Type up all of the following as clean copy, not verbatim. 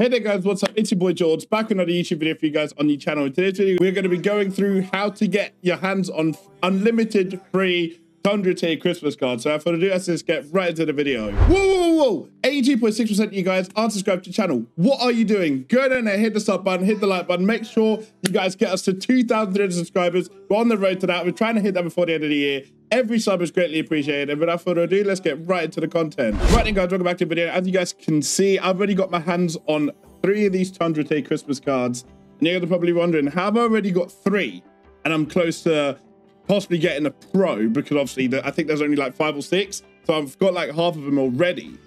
Hey there guys, what's up? It's your boy George, back with another YouTube video for you guys on the channel. In today's video, we're going to be going through how to get your hands on unlimited free Tundra Tier Christmas cards. So without further ado, let's just get right into the video. Whoa! 82.6% of you guys aren't subscribed to the channel. What are you doing? Go down there, hit the sub button, hit the like button. Make sure you guys get us to 2,300 subscribers. We're on the road to that. We're trying to hit that before the end of the year. Every sub is greatly appreciated. And without further ado, let's get right into the content. Right then, guys, welcome back to the video. As you guys can see, I've already got my hands on 3 of these Tundra Tier Christmas cards. And you're probably wondering, how have I already got 3? And I'm close to possibly getting a pro, because obviously I think there's only like 5 or 6. So I've got like half of them already.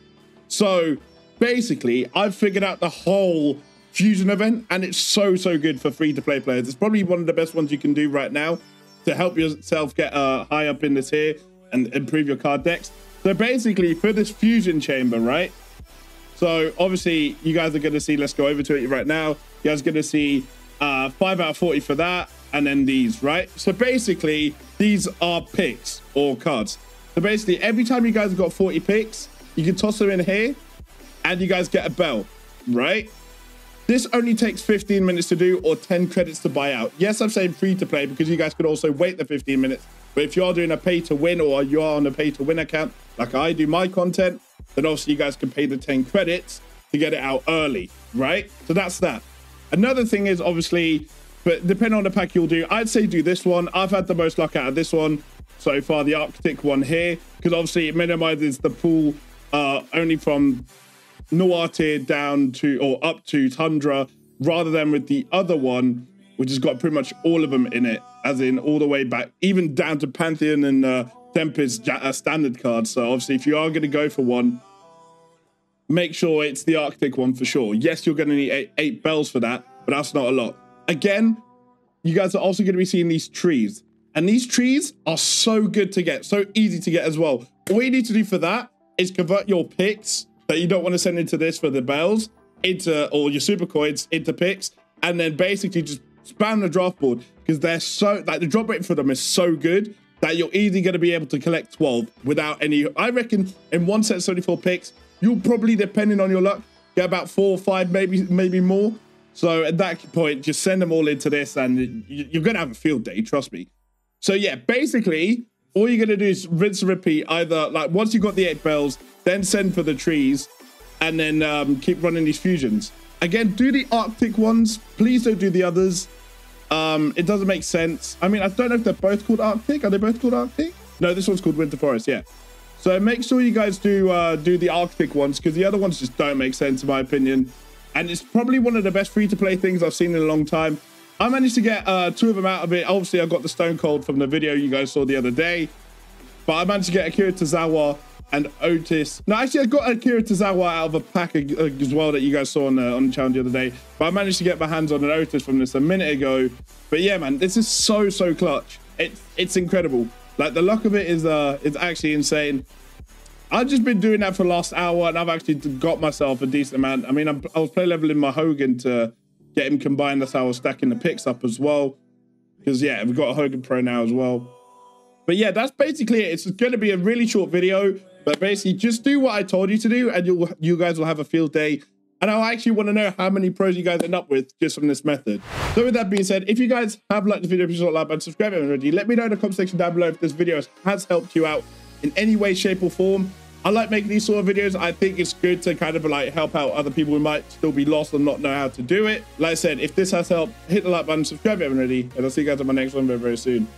So basically, I've figured out the whole fusion event, and it's so good for free-to-play players. It's probably one of the best ones you can do right now to help yourself get high up in the tier and improve your card decks. So basically for this fusion chamber, right? So obviously you guys are gonna see, let's go over to it right now. You guys are gonna see 5 out of 40 for that, and then these, right? So basically these are picks or cards. So basically every time you guys have got 40 picks, you can toss them in here and you guys get a bell, right? This only takes 15 minutes to do, or 10 credits to buy out. Yes, I'm saying free to play because you guys could also wait the 15 minutes. But if you are doing a pay to win, or you are on a pay to win account, like I do my content, then obviously you guys can pay the 10 credits to get it out early, right? So that's that. Another thing is obviously, but depending on the pack you'll do, I'd say do this one. I've had the most luck out of this one so far, the Arctic one here, because obviously it minimizes the pool only from Noir tier down to or up to Tundra, rather than with the other one, which has got pretty much all of them in it, as in all the way back, even down to Pantheon and Tempest standard cards. So obviously if you are going to go for one, make sure it's the Arctic one for sure. Yes, you're going to need eight bells for that, but that's not a lot. Again, you guys are also going to be seeing these trees, and these trees are so good to get, so easy to get as well. All you need to do for that is convert your picks that you don't want to send into this for the bells into, or your super coins into picks, and then basically just spam the draft board, because they're so, like, the drop rate for them is so good that you're easily going to be able to collect 12 without any. I reckon in one set of 74 picks, you'll probably, depending on your luck, get about 4 or 5, maybe more. So at that point, just send them all into this and you're going to have a field day, trust me. So yeah, basically all you're going to do is rinse and repeat. Either like once you've got the 8 bells, then send for the trees, and then keep running these fusions. Again, do the Arctic ones. Please don't do the others. It doesn't make sense. I mean, I don't know if they're both called Arctic. Are they both called Arctic? No, this one's called Winter Forest, yeah. So make sure you guys do the Arctic ones, because the other ones just don't make sense in my opinion. And it's probably one of the best free-to-play things I've seen in a long time. I managed to get 2 of them out of it. Obviously, I got the Stone Cold from the video you guys saw the other day. But I managed to get Akira Tozawa and Otis. No, actually, I got Akira Tozawa out of a pack as well that you guys saw on the channel the other day. But I managed to get my hands on an Otis from this a minute ago. But yeah, man, this is so clutch. It's incredible. Like, the luck of it is actually insane. I've just been doing that for the last hour, and I've actually got myself a decent amount. I mean, I was play leveling my Hogan to get him combined. That's how I was stacking the picks up as well. Because, yeah, we've got a Hogan Pro now as well. But, yeah, that's basically it. It's going to be a really short video. But basically, just do what I told you to do, and you guys will have a field day. And I actually want to know how many pros you guys end up with just from this method. So with that being said, if you guys have liked the video, please like and subscribe if you haven't already. Let me know in the comment section down below if this video has helped you out in any way, shape, or form. I like making these sort of videos. I think it's good to kind of like help out other people who might still be lost and not know how to do it. Like I said, if this has helped, hit the like button, subscribe if you haven't already, and I'll see you guys on my next one very soon.